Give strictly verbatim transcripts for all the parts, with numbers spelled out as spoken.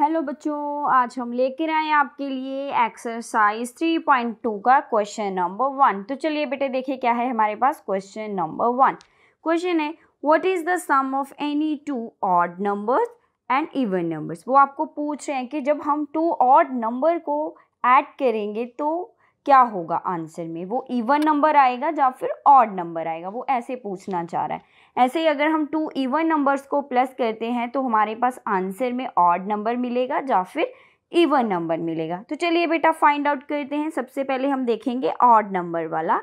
Hello बच्चों, आज हम लेकर आए आपके लिए एक्सरसाइज थ्री पॉइंट टू का क्वेश्चन नंबर वन। तो चलिए बेटे देखिए क्या है हमारे पास क्वेश्चन नंबर वन। क्वेश्चन है what is the sum of any two odd numbers and even numbers. वो आपको पूछ रहे हैं कि जब हम टू ऑड नंबर को ऐड करेंगे तो क्या होगा आंसर में, वो इवन नंबर आएगा या फिर ऑड नंबर आएगा, वो ऐसे पूछना चाह रहा है। ऐसे ही अगर हम टू इवन नंबर्स को प्लस करते हैं तो हमारे पास आंसर में ऑड नंबर मिलेगा या फिर इवन नंबर मिलेगा। तो चलिए बेटा फाइंड आउट करते हैं। सबसे पहले हम देखेंगे ऑड नंबर वाला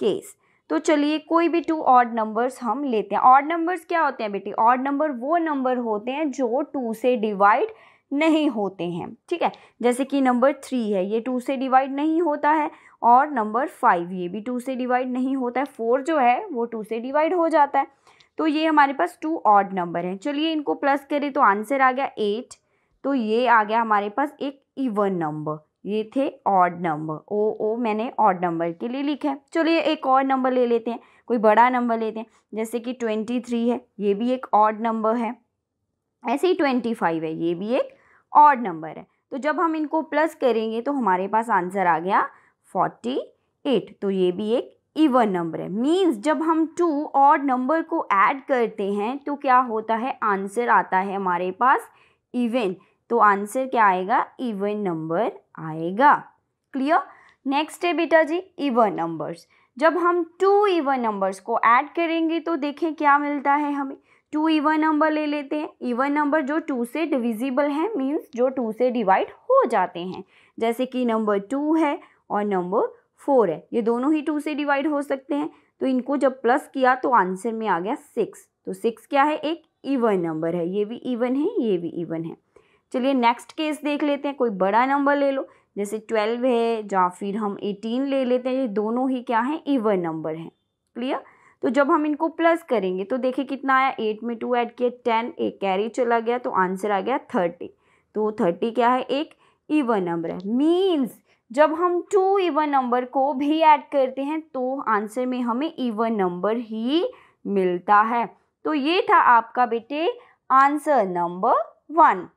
केस। तो चलिए कोई भी टू ऑड नंबर्स हम लेते हैं। ऑड नंबर्स क्या होते हैं बेटी? ऑड नंबर वो नंबर होते हैं जो टू से डिवाइड नहीं होते हैं। ठीक है, जैसे कि नंबर थ्री है, ये टू से डिवाइड नहीं होता है, और नंबर फाइव ये भी टू से डिवाइड नहीं होता है, फोर जो है वो टू से डिवाइड हो जाता है। तो ये हमारे पास टू ऑड नंबर हैं। चलिए इनको प्लस करें तो आंसर आ गया एट। तो ये आ गया हमारे पास एक इवन नंबर, ये थे ऑड नंबर। ओ ओ मैंने ऑड नंबर के लिए लिखा है। चलिए एक और नंबर ले लेते हैं, कोई बड़ा नंबर लेते हैं, जैसे कि ट्वेंटी थ्री है, ये भी एक ऑड नंबर है। ऐसे ही ट्वेंटी फाइव है, ये भी एक ऑड नंबर है। तो जब हम इनको प्लस करेंगे तो हमारे पास आंसर आ गया फोर्टी एट। तो ये भी एक इवन नंबर है। मींस जब हम टू ऑड नंबर को ऐड करते हैं तो क्या होता है, आंसर आता है हमारे पास इवन। तो आंसर क्या आएगा, इवन नंबर आएगा। क्लियर? नेक्स्ट है बेटा जी इवन नंबर्स। जब हम टू इवन नंबर्स को ऐड करेंगे तो देखें क्या मिलता है हमें। टू इवन नंबर ले लेते हैं, इवन नंबर जो टू से डिविजिबल हैं, मींस जो टू से डिवाइड हो जाते हैं, जैसे कि नंबर टू है और नंबर फोर है, ये दोनों ही टू से डिवाइड हो सकते हैं। तो इनको जब प्लस किया तो आंसर में आ गया सिक्स। तो सिक्स क्या है, एक इवन नंबर है। ये भी इवन है, ये भी इवन है। चलिए नेक्स्ट केस देख लेते हैं, कोई बड़ा नंबर ले लो, जैसे ट्वेल्व है या फिर हम एटीन ले लेते हैं, ये दोनों ही क्या हैं, इवन नंबर हैं। क्लियर? तो जब हम इनको प्लस करेंगे तो देखिए कितना आया, एट में टू ऐड किया टेन, एक कैरी चला गया, तो आंसर आ गया थर्टी। तो थर्टी क्या है, एक इवन नंबर है। मींस जब हम टू इवन नंबर को भी ऐड करते हैं तो आंसर में हमें इवन नंबर ही मिलता है। तो ये था आपका बेटे आंसर नंबर वन।